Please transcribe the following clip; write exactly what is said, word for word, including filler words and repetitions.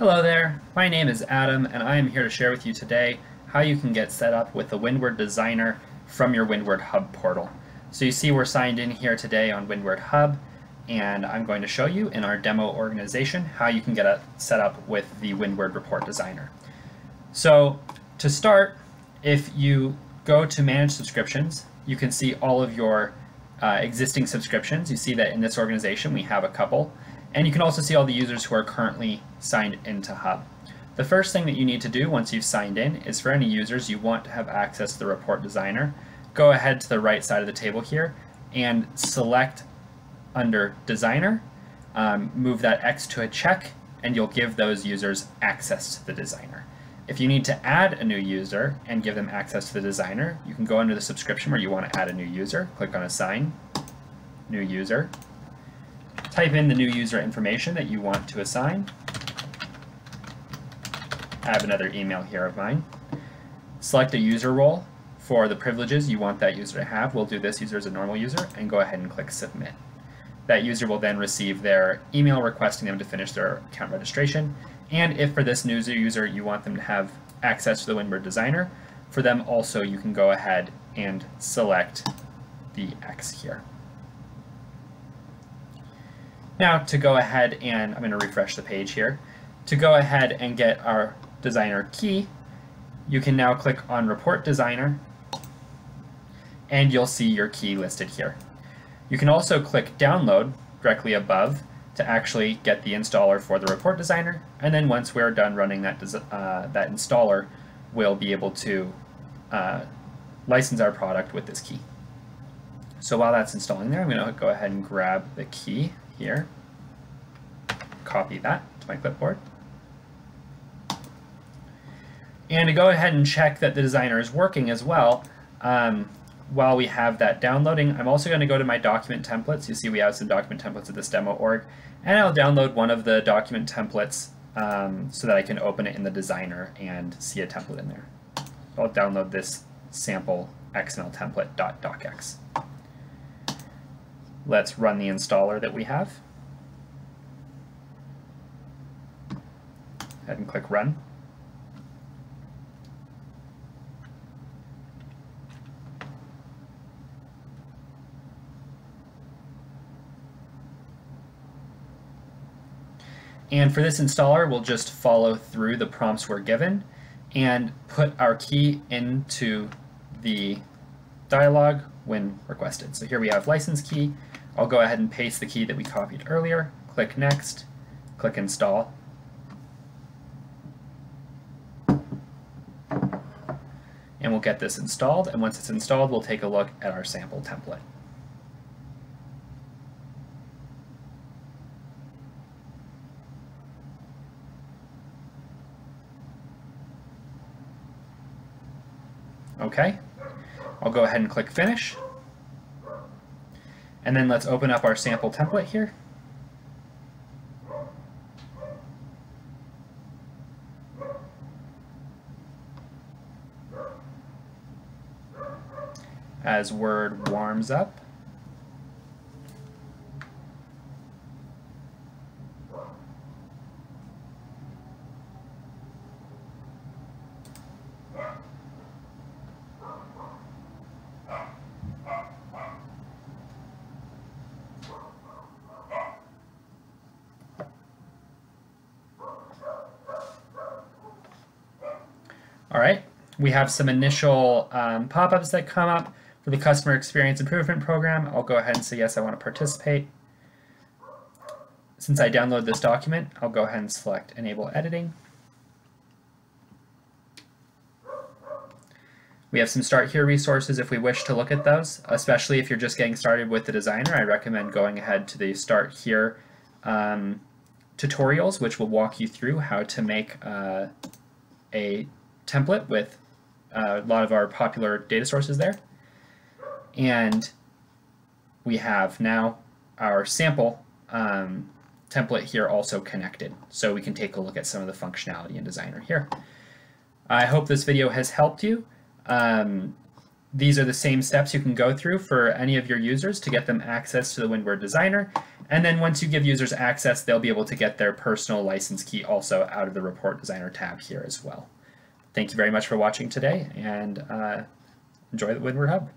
Hello there, my name is Adam and I am here to share with you today how you can get set up with the Windward Designer from your Windward Hub portal. So you see we're signed in here today on Windward Hub, and I'm going to show you in our demo organization how you can get a, set up with the Windward Report Designer. So to start, if you go to Manage Subscriptions, you can see all of your uh, existing subscriptions. You see that in this organization we have a couple. And you can also see all the users who are currently signed into Hub. The first thing that you need to do once you've signed in is, for any users you want to have access to the Report Designer, go ahead to the right side of the table here and select under Designer, um, move that X to a check, and you'll give those users access to the Designer. If you need to add a new user and give them access to the Designer, you can go under the subscription where you want to add a new user, click on Assign, New User. Type in the new user information that you want to assign. I have another email here of mine. Select a user role for the privileges you want that user to have. We'll do this user as a normal user, and go ahead and click Submit. That user will then receive their email requesting them to finish their account registration. And if for this new user you want them to have access to the Windward Designer, for them also you can go ahead and select the X here. Now to go ahead and, I'm going to refresh the page here, to go ahead and get our designer key, you can now click on Report Designer and you'll see your key listed here. You can also click Download directly above to actually get the installer for the Report Designer, and then once we're done running that, uh, that installer, we'll be able to uh, license our product with this key. So while that's installing there, I'm going to go ahead and grab the key here, copy that to my clipboard, and to go ahead and check that the designer is working as well. Um, while we have that downloading, I'm also going to go to my document templates. You see we have some document templates at this demo org, and I'll download one of the document templates um, so that I can open it in the designer and see a template in there. I'll download this sample X M L template.docx. Let's run the installer that we have. Go ahead and click Run. And for this installer, we'll just follow through the prompts we're given and put our key into the dialog when requested. So here we have license key. I'll go ahead and paste the key that we copied earlier, click Next, click Install. And we'll get this installed, and once it's installed, we'll take a look at our sample template. Okay, I'll go ahead and click Finish. And then let's open up our sample template here. As Word warms up. All right, we have some initial um, pop-ups that come up for the Customer Experience Improvement Program. I'll go ahead and say, yes, I want to participate. Since I download this document, I'll go ahead and select Enable Editing. We have some Start Here resources if we wish to look at those, especially if you're just getting started with the designer. I recommend going ahead to the Start Here um, tutorials, which will walk you through how to make uh, a template with uh, a lot of our popular data sources there. And we have now our sample um, template here also connected, so we can take a look at some of the functionality in Designer here. I hope this video has helped you. Um, these are the same steps you can go through for any of your users to get them access to the Windward Designer, And then once you give users access, they'll be able to get their personal license key also out of the Report Designer tab here as well. Thank you very much for watching today, and uh, enjoy the Windward Hub.